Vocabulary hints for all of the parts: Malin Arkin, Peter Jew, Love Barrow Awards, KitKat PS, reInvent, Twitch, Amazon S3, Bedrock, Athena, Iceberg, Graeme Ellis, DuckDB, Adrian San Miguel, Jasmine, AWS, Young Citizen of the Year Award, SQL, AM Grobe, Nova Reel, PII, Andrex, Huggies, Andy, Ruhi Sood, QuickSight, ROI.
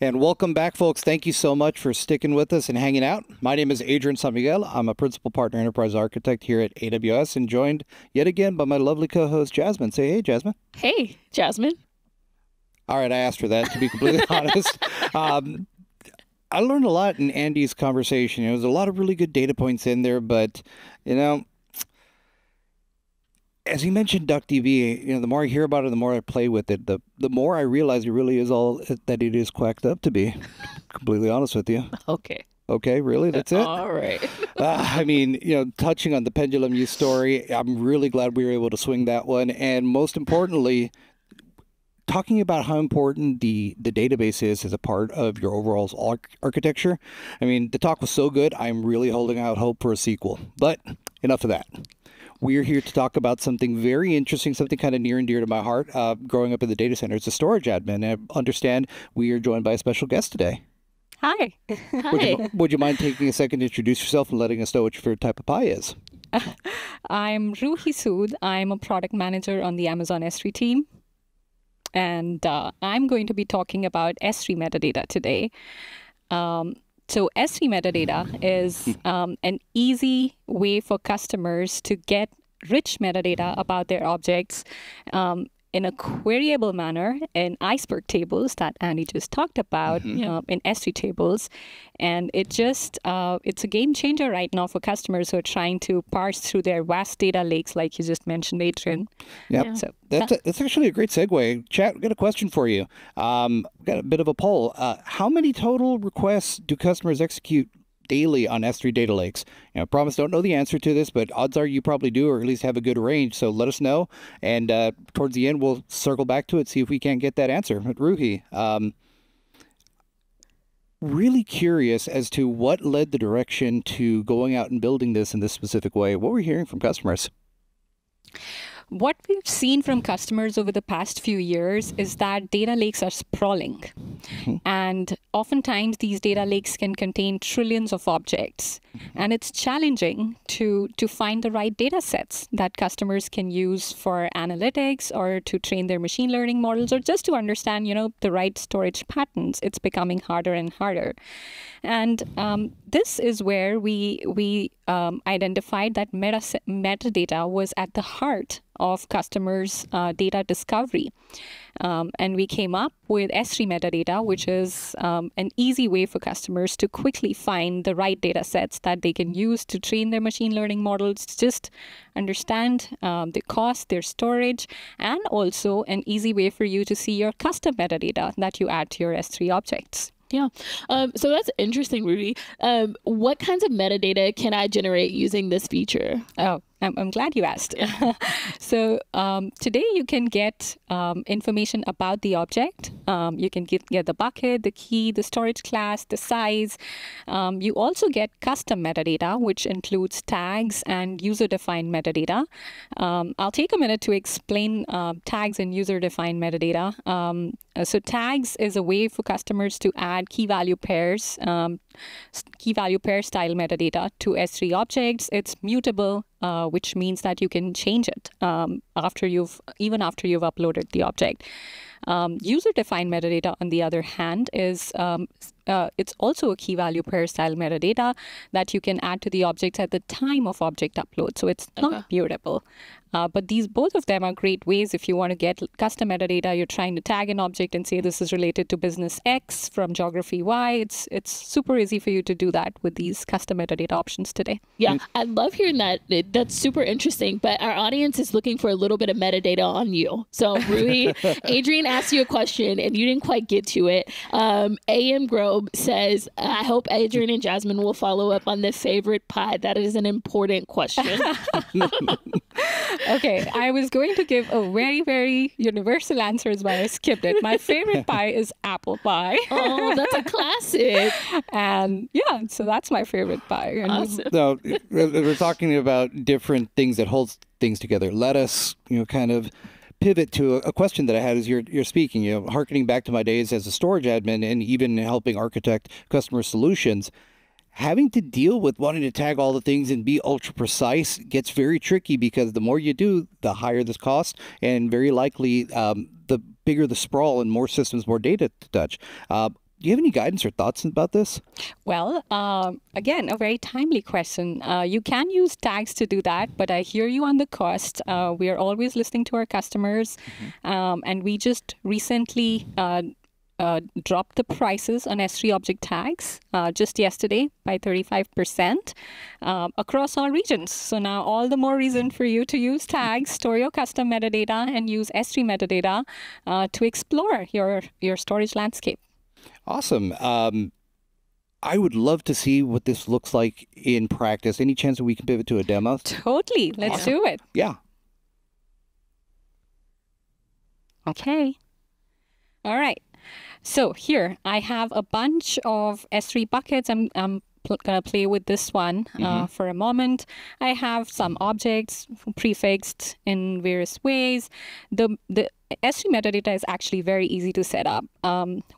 And welcome back, folks. Thank you so much for sticking with us and hanging out. My name is Adrian San Miguel. I'm a Principal Partner Enterprise Architect here at AWS and joined yet again by my lovely co-host, Jasmine. Say hey, Jasmine. Hey, Jasmine. All right, I asked for that, to be completely honest. I learned a lot in Andy's conversation. There was a lot of really good data points in there, but, you know, as he mentioned DuckDB, you know, the more I hear about it, the more I play with it, the more I realize it really is all that it is quacked up to be, completely honest with you. Okay. Okay, really? That's it? All right. I mean, you know, touching on the pendulum use story, I'm really glad we were able to swing that one. And most importantly, talking about how important the database is as a part of your overall architecture. I mean, the talk was so good, I'm really holding out hope for a sequel. But enough of that. We're here to talk about something very interesting, something kind of near and dear to my heart. Growing up in the data center as a storage admin, and I understand we are joined by a special guest today. Hi. Hi. Would you mind taking a second to introduce yourself and letting us know what your favorite type of pie is? I'm Ruhi Sood. I'm a product manager on the Amazon S3 team. And I'm going to be talking about S3 metadata today. So S3 metadata is an easy way for customers to get rich metadata about their objects in a queryable manner in Iceberg tables that Andy just talked about, you know, in S3 tables. And it just, it's a game changer right now for customers who are trying to parse through their vast data lakes, like you just mentioned, Adrian. Yep. Yeah. So that's actually a great segue. Chat, we've got a question for you. Got a bit of a poll. How many total requests do customers execute daily on S3 data lakes? You know, I promise don't know the answer to this, but odds are you probably do, or at least have a good range. So let us know, and towards the end we'll circle back to it, see if we can't get that answer. But Ruhi, really curious as to what led the direction to going out and building this in this specific way. What we're hearing from customers. What we've seen from customers over the past few years is that data lakes are sprawling. And oftentimes these data lakes can contain trillions of objects. And it's challenging to find the right data sets that customers can use for analytics or to train their machine learning models or just to understand, you know, the right storage patterns. It's becoming harder and harder. And this is where we identified that metadata was at the heart of customers' data discovery. And we came up with S3 metadata, which is an easy way for customers to quickly find the right data sets that they can use to train their machine learning models, just understand the cost, their storage, and also an easy way for you to see your custom metadata that you add to your S3 objects. Yeah. So that's interesting, Ruhi. What kinds of metadata can I generate using this feature? Oh, I'm glad you asked. So today you can get information about the object. You can get the bucket, the key, the storage class, the size. You also get custom metadata, which includes tags and user-defined metadata. I'll take a minute to explain tags and user-defined metadata. So tags is a way for customers to add key value pair style metadata to S3 objects. It's mutable, which means that you can change it even after you've uploaded the object. User-defined metadata, on the other hand, is it's also a key value pair style metadata that you can add to the objects at the time of object upload. So it's not mutable. But these, both of them are great ways if you want to get custom metadata. You're trying to tag an object and say this is related to business X from geography Y. It's super easy for you to do that with these custom metadata options today. Yeah, I love hearing that. That's super interesting. But our audience is looking for a little bit of metadata on you. So Ruhi, Adrian asked you a question and you didn't quite get to it. AM Grobe says, I hope Adrian and Jasmine will follow up on the favorite pie. That is an important question. Okay, I was going to give a very, very universal answer, but I skipped it. My favorite pie is apple pie. Oh, that's a classic. And yeah, so that's my favorite pie. Awesome. So we're talking about different things that holds things together. Let us, you know, kind of pivot to a question that I had as you're speaking, you know, harkening back to my days as a storage admin and even helping architect customer solutions. Having to deal with wanting to tag all the things and be ultra precise gets very tricky, because the more you do, the higher the cost, and very likely the bigger the sprawl and more systems, more data to touch. Do you have any guidance or thoughts about this? Well, again, a very timely question. You can use tags to do that, but I hear you on the cost. We are always listening to our customers, and we just recently dropped the prices on S3 object tags just yesterday by 35% across all regions. So now all the more reason for you to use tags, store your custom metadata, and use S3 metadata to explore your storage landscape. Awesome. I would love to see what this looks like in practice. Any chance that we can pivot to a demo? Totally. Let's do it. Yeah. Okay. All right. So here I have a bunch of S3 buckets. I'm going to play with this one for a moment. I have some objects prefixed in various ways. The S3 metadata is actually very easy to set up.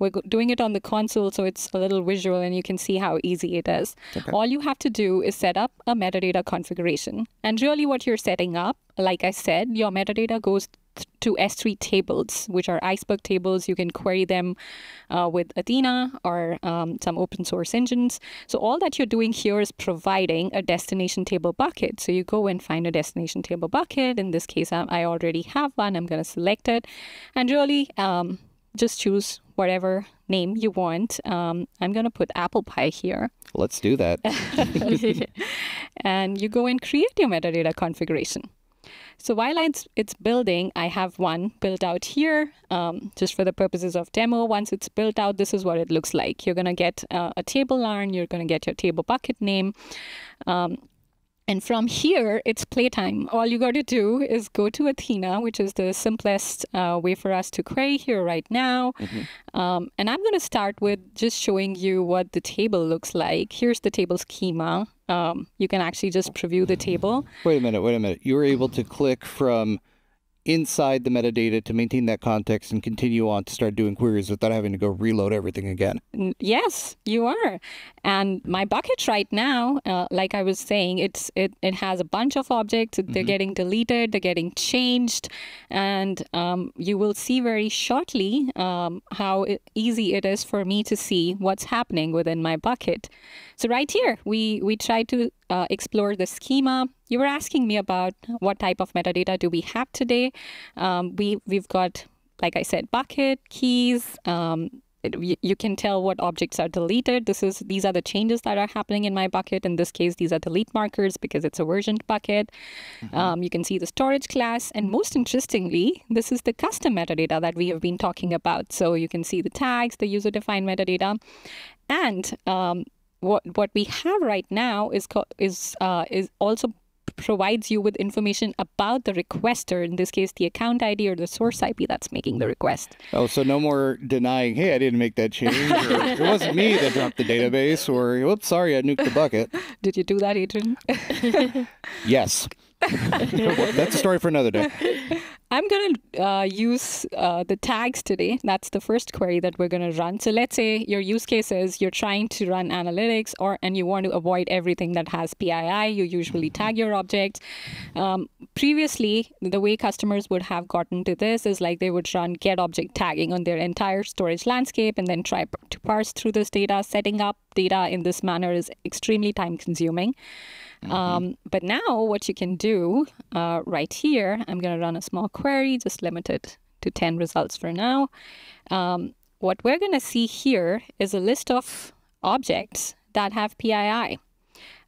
We're doing it on the console, so it's a little visual and you can see how easy it is. Okay. All you have to do is set up a metadata configuration. And really what you're setting up, like I said, your metadata goes to S3 tables, which are Iceberg tables. You can query them with Athena or some open source engines. So all that you're doing here is providing a destination table bucket. So you go and find a destination table bucket. In this case, I already have one. I'm going to select it and really just choose whatever name you want. I'm going to put apple pie here. Let's do that. And you go and create your metadata configuration. So while it's building, I have one built out here. Just for the purposes of demo, once it's built out, this is what it looks like. You're going to get a table yarn. You're going to get your table bucket name. And from here, it's playtime. All you got to do is go to Athena, which is the simplest way for us to query here right now. And I'm going to start with just showing you what the table looks like. Here's the table schema. You can actually just preview the table. Wait a minute, wait a minute. You were able to click from inside the metadata to maintain that context and continue on to start doing queries without having to go reload everything again. Yes, you are. And my bucket right now, like I was saying, it has a bunch of objects. They're getting deleted, they're getting changed. And you will see very shortly how easy it is for me to see what's happening within my bucket. So right here, we try to explore the schema. You were asking me about what type of metadata do we have today. We've got, like I said, bucket, keys. You can tell what objects are deleted. These are the changes that are happening in my bucket. In this case, these are delete markers because it's a versioned bucket. You can see the storage class. And most interestingly, this is the custom metadata that we have been talking about. So you can see the tags, the user-defined metadata. And what we have right now is also provides you with information about the requester, in this case, the account ID or the source IP that's making the request. Oh, so no more denying, hey, I didn't make that change, or it wasn't me that dropped the database, or, oops, sorry, I nuked the bucket. Did you do that, Adrian? Yes. That's a story for another day. I'm going to use the tags today. That's the first query that we're going to run. So let's say your use case is you're trying to run analytics and you want to avoid everything that has PII. You usually tag your objects. Previously, the way customers would have gotten to this is like they would run get object tagging on their entire storage landscape and then try to parse through this data. Setting up data in this manner is extremely time consuming. But now what you can do right here, I'm going to run a small query, just limited to 10 results for now. What we're going to see here is a list of objects that have PII.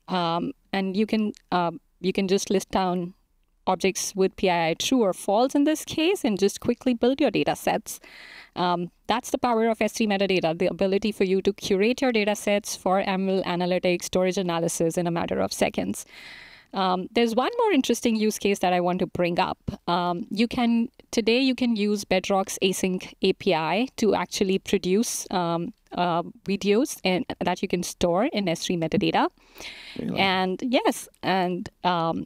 And you can just list down objects with PII true or false in this case and just quickly build your data sets. That's the power of S3 metadata, the ability for you to curate your data sets for ML analytics, storage analysis in a matter of seconds. There's one more interesting use case that I want to bring up. Today you can use Bedrock's async API to actually produce videos that you can store in S3 metadata. Really? And yes, and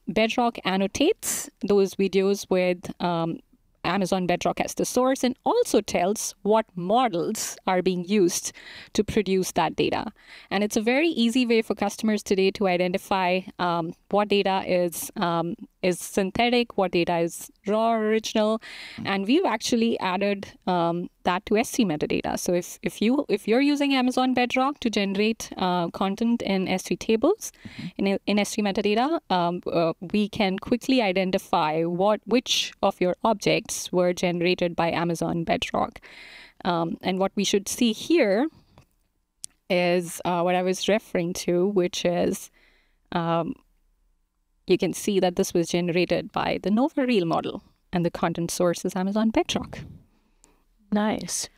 Bedrock annotates those videos with Amazon Bedrock as the source and also tells what models are being used to produce that data. And it's a very easy way for customers today to identify what data is is synthetic, what data is raw or original. And we've actually added that to S3 metadata. So if you're using Amazon Bedrock to generate content in S3 tables, in S3 metadata, we can quickly identify which of your objects were generated by Amazon Bedrock. And what we should see here is what I was referring to, which is you can see that this was generated by the Nova Reel model, and the content source is Amazon Bedrock. Nice.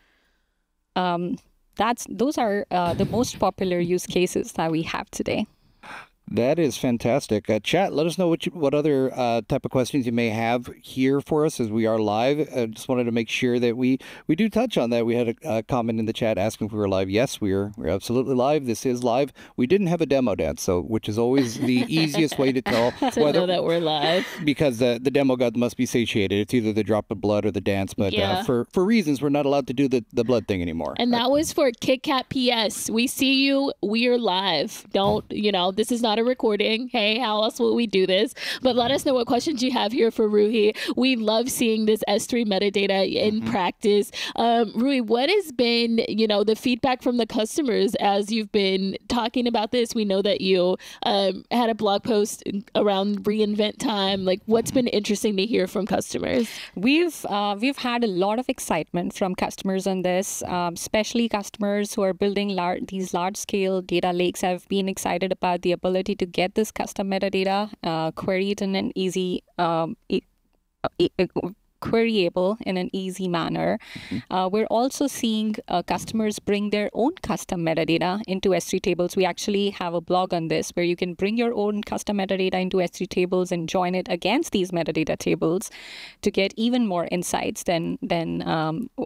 Those are the most popular use cases that we have today. That is fantastic. Chat, let us know what other type of questions you may have here for us as we are live. I just wanted to make sure that we do touch on that. We had a comment in the chat asking if we were live. Yes, we're absolutely live. This is live. We didn't have a demo dance, so which is always the easiest way to tell whether know that we're live. Because the demo god must be satiated. It's either the drop of blood or the dance, but yeah. for reasons, we're not allowed to do the blood thing anymore. And that was for KitKat PS. We see you. We're live. Don't, you know, this is not a recording. Hey, how else will we do this? But let us know what questions you have here for Ruhi. We love seeing this S3 metadata in practice. Ruhi, what has been, you know, the feedback from the customers as you've been talking about this? We know that you had a blog post around reInvent time. Like, what's been interesting to hear from customers? We've had a lot of excitement from customers on this, especially customers who are building these large-scale data lakes have been excited about the ability to get this custom metadata queried in an easy, queryable in an easy manner. We're also seeing customers bring their own custom metadata into S3 tables. We actually have a blog on this where you can bring your own custom metadata into S3 tables and join it against these metadata tables to get even more insights than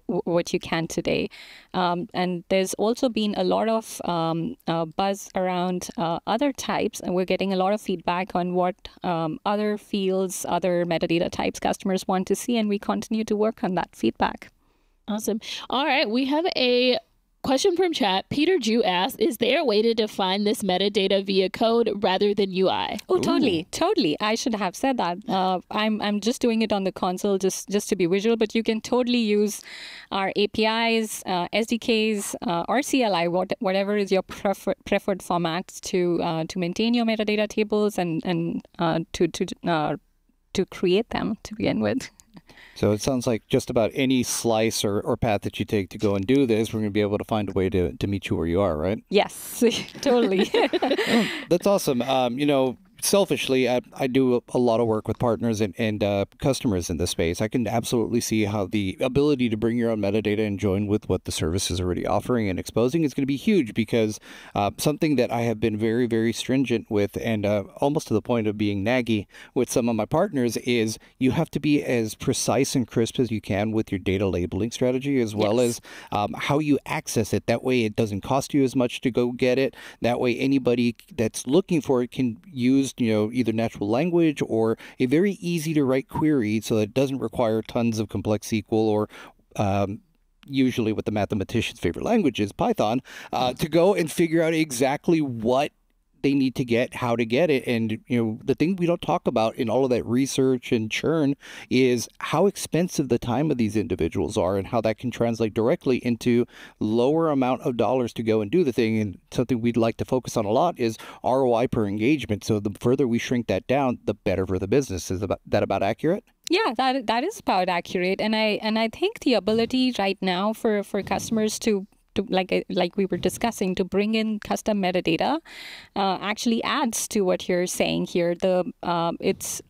what you can today. And there's also been a lot of buzz around other types, and we're getting a lot of feedback on what other fields, other metadata types customers want to see. And we continue to work on that feedback. Awesome. All right. We have a question from chat. Peter Jew asks, is there a way to define this metadata via code rather than UI? Oh, totally. Totally. I should have said that. I'm just doing it on the console just to be visual, but you can totally use our APIs, SDKs, or CLI, whatever is your preferred format to maintain your metadata tables and to create them to begin with. So it sounds like just about any slice or path that you take to go and do this, we're going to be able to find a way to meet you where you are, right? Yes, totally. That's awesome. You know, selfishly, I do a lot of work with partners and customers in this space. I can absolutely see how the ability to bring your own metadata and join with what the service is already offering and exposing is going to be huge, because something that I have been very, very stringent with and almost to the point of being naggy with some of my partners is you have to be as precise and crisp as you can with your data labeling strategy, as well as how you access it. That way it doesn't cost you as much to go get it. That way anybody that's looking for it can use, you know, either natural language or a very easy to write query, so that it doesn't require tons of complex SQL or usually what the mathematician's favorite language is, Python, to go and figure out exactly what they need to get, how to get it. And, you know, the thing we don't talk about in all of that research and churn is how expensive the time of these individuals are and how that can translate directly into lower amount of dollars to go and do the thing. And something we'd like to focus on a lot is ROI per engagement. So the further we shrink that down, the better for the business. Is that about accurate? Yeah, that is about accurate. And I think the ability right now for customers to, like we were discussing, to bring in custom metadata actually adds to what you're saying here. There is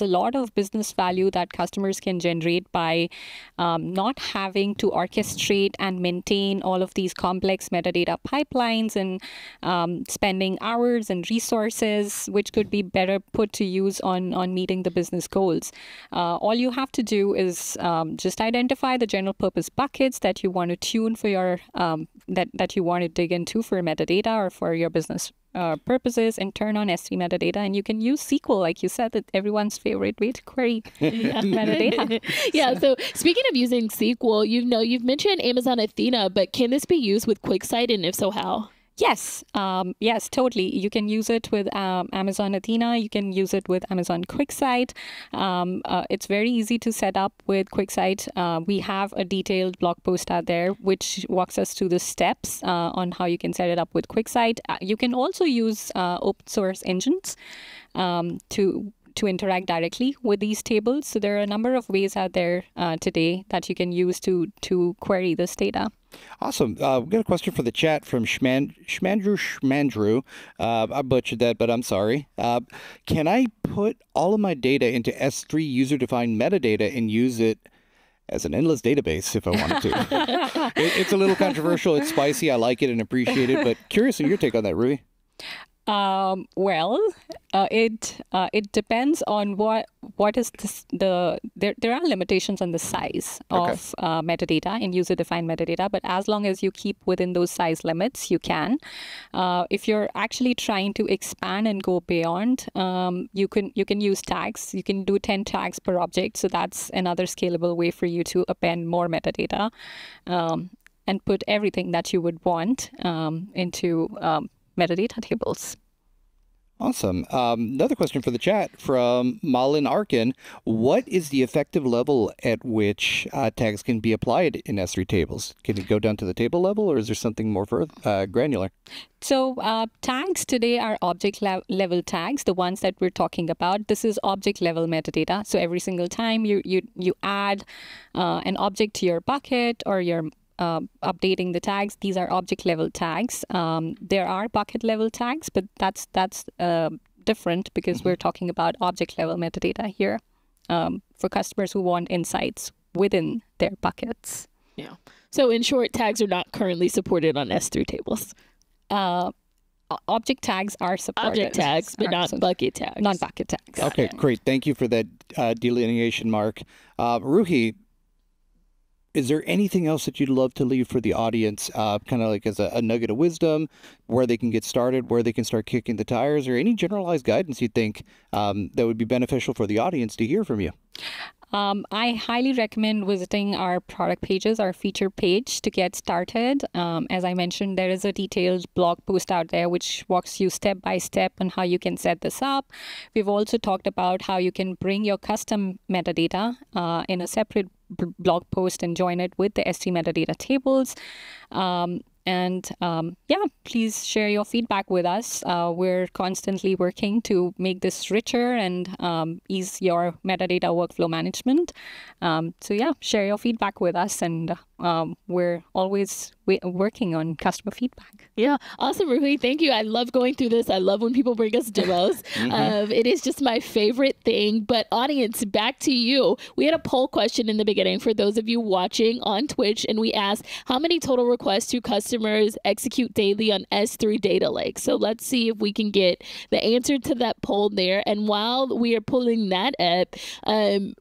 a lot of business value that customers can generate by not having to orchestrate and maintain all of these complex metadata pipelines and spending hours and resources, which could be better put to use on meeting the business goals. All you have to do is just identify the general purpose buckets that you want to tune for your that you want to dig into for metadata or for your business purposes, and turn on S3 metadata, and you can use SQL, like you said, that everyone's favorite way to query metadata. Yeah, so speaking of using SQL, you know, you've mentioned Amazon Athena, but can this be used with QuickSight, and if so, how? Yes, yes, totally. You can use it with Amazon Athena. You can use it with Amazon QuickSight. It's very easy to set up with QuickSight. We have a detailed blog post out there which walks us through the steps on how you can set it up with QuickSight. You can also use open source engines to interact directly with these tables. So there are a number of ways out there today that you can use to query this data. Awesome. We've got a question for the chat from Shmandru. I butchered that, but I'm sorry. Can I put all of my data into S3 user-defined metadata and use it as an endless database if I wanted to? It's a little controversial. It's spicy. I like it and appreciate it, but curious on your take on that, Ruhi. Well, it depends on what is there are limitations on the size of metadata in user-defined metadata, but as long as you keep within those size limits, you can. If you're actually trying to expand and go beyond, you can use tags. You can do 10 tags per object, so that's another scalable way for you to append more metadata and put everything that you would want into metadata tables. Awesome. Another question for the chat from Malin Arkin. What is the effective level at which tags can be applied in S3 tables? Can it go down to the table level, or is there something more further, granular? So tags today are object level tags, the ones that we're talking about. This is object level metadata. So every single time you add an object to your bucket or your updating the tags, these are object level tags. There are bucket level tags, but that's different because we're talking about object level metadata here for customers who want insights within their buckets. Yeah. So in short, tags are not currently supported on S3 tables. Object tags are supported. Object tags, but not bucket tags. Not bucket tags. Okay, great. Thank you for that delineation, Mark. Ruhi, is there anything else that you'd love to leave for the audience, kind of like as a nugget of wisdom, where they can get started, where they can start kicking the tires, or any generalized guidance you think that would be beneficial for the audience to hear from you? I highly recommend visiting our product pages, our feature page, to get started. As I mentioned, there is a detailed blog post out there which walks you step by step on how you can set this up. We've also talked about how you can bring your custom metadata in a separate blog post and join it with the S3 metadata tables. Yeah, please share your feedback with us. We're constantly working to make this richer and ease your metadata workflow management. So yeah, share your feedback with us, and we're always working on customer feedback. Yeah, awesome, Ruhi. Thank you. I love going through this. I love when people bring us demos. It is just my favorite thing. But audience, back to you. We had a poll question in the beginning for those of you watching on Twitch, and we asked how many total requests do customers execute daily on S3 Data Lake. So let's see if we can get the answer to that poll there. And while we are pulling that up,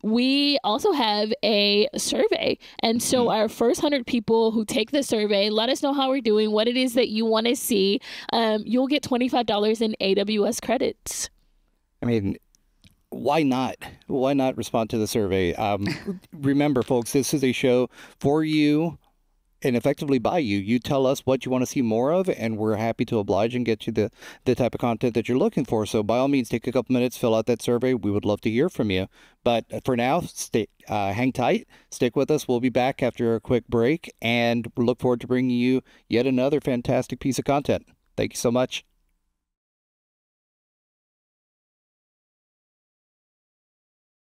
we also have a survey. And so our first 100 people who take the survey, let us know how we're doing, what it is that you want to see. You'll get $25 in AWS credits. I mean, why not? Why not respond to the survey? Remember, folks, this is a show for you and effectively by you. You tell us what you want to see more of, and we're happy to oblige and get you the type of content that you're looking for. So by all means, take a couple minutes, fill out that survey. We would love to hear from you. But for now, hang tight, stick with us. We'll be back after a quick break, and we look forward to bringing you yet another fantastic piece of content. Thank you so much.